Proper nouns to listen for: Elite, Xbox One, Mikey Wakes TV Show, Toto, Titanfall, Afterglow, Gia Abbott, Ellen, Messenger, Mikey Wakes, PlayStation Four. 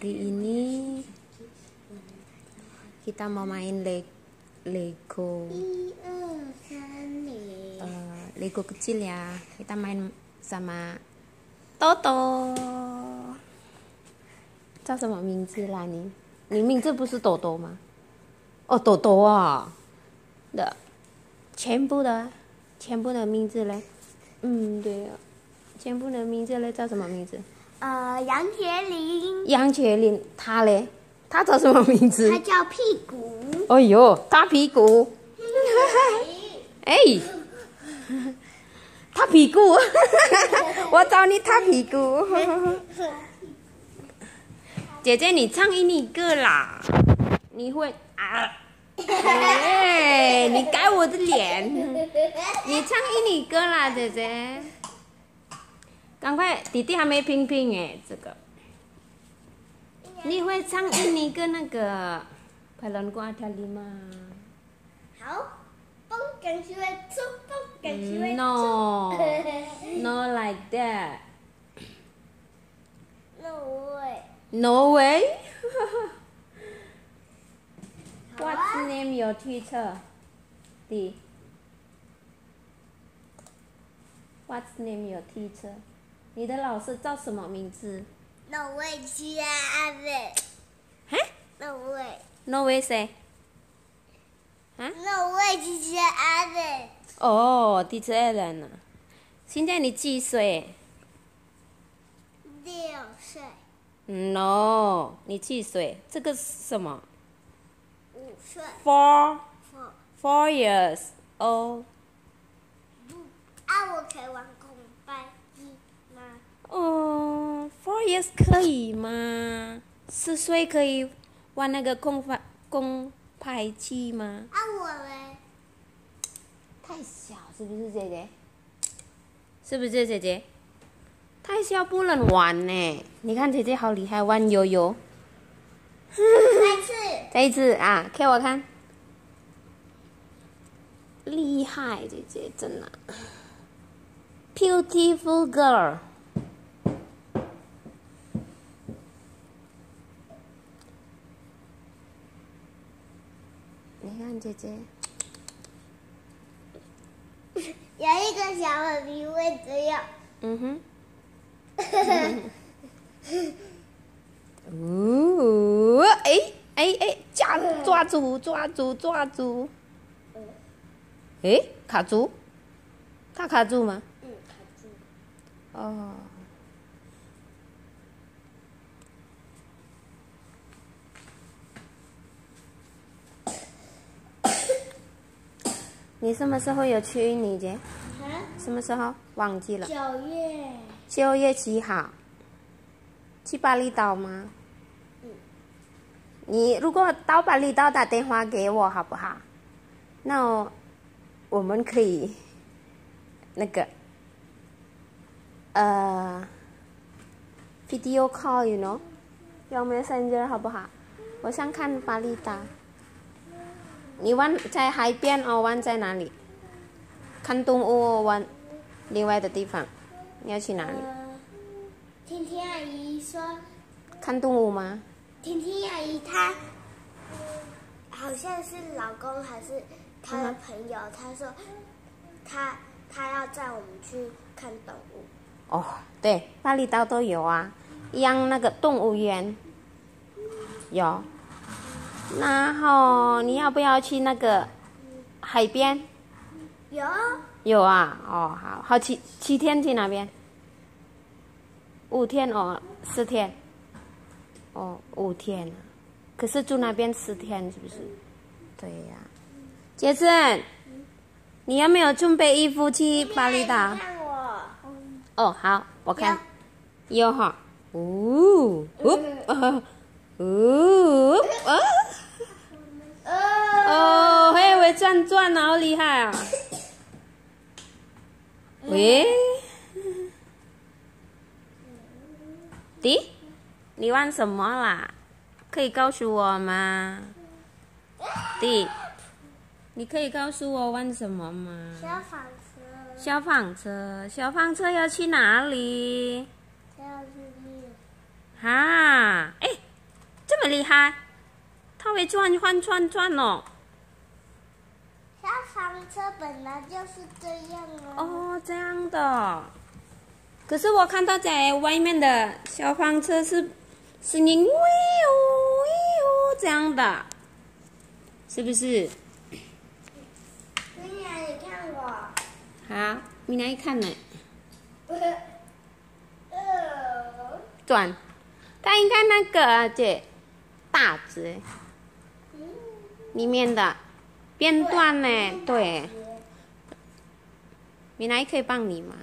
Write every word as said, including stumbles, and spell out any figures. Hari ini kita mau main le Lego uh, Lego kecil ya. Kita main sama Toto.叫什么名字啦你？你名字不是豆豆吗？哦，豆豆啊的，全部的全部的名字嘞？嗯，对啊，全部的名字嘞叫什么名字？呃，杨铁林。杨铁林，他嘞？他叫什么名字？他叫屁股。哎呦，大屁股！哎，他屁股，我找你他屁股。姐姐，你唱一个啦！你会啊？哎，你改我的脸！你唱一个啦，姐姐。赶快，弟弟还没拼拼哎，这个。你会唱一个那个《快乐大礼》吗？好，蹦跟起来走，蹦跟起来走。No, not like that. No way. No way. What's name your teacher? D. What's name your teacher? 你的老师叫什么名字？No way, Gia Abbott. Huh? No way. No way, say. Huh? No way, Gia Abbott. Oh, teacher Ellen. 现在你几岁？六岁。No, 你几岁？这个是什么？五岁。Four. Four. Four years old. 不，啊，我可以玩空白机吗？哦。Four years 可以吗？四岁可以玩那个空拍空拍机吗？啊，我嘞，太小是不是姐姐？是不是姐姐？太小不能玩呢。你看姐姐好厉害，玩悠悠。再一次，再一次啊！给我看，厉害，姐姐真的。Beautiful girl。你看姐姐，有一个小耳鼻会这样。嗯哼。哦，哎哎哎，抓抓住抓住抓住！哎，卡住？他卡住吗？嗯，卡住。哦。你什么时候有去印尼姐？什么时候？忘记了。九月。九月几号？去巴厘岛吗？嗯。你如果到巴厘岛打电话给我好不好？那我，我们可以，那个，呃 ，video call，you know， 用 Messenger 好不好？我想看巴厘岛。你玩在海边哦，玩在哪里？看动物玩，另外的地方，你要去哪里？婷婷阿姨说。看动物吗？婷婷阿姨她好像是老公还是她的朋友，她说她她要载我们去看动物。哦，对，巴厘岛都有啊，养那个动物园有。然后你要不要去那个海边？有。有啊，哦，好好七七天去哪边？五天哦，四天。哦，五天。可是住那边四天是不是？对呀、啊。杰森，你有没有准备衣服去巴厘岛？看我。哦，好，我看。有哈。哦。哦。哦。哦。哦，嘿，会转转啊，好厉害啊！喂，迪，你玩什么啦？可以告诉我吗？迪，你可以告诉我玩什么吗？消防车。消防车，消防车要去哪里？要去。哈，哎，厉害，它会转转转转哦。消防车本来就是这样哦。哦，这样的。可是我看到在外面的消防车是声音“呜呜”这样的，是不是？明天你看我。好，明天看呢。转，它应该那个姐大只，里面的边段呢？对，米娜可以帮你吗？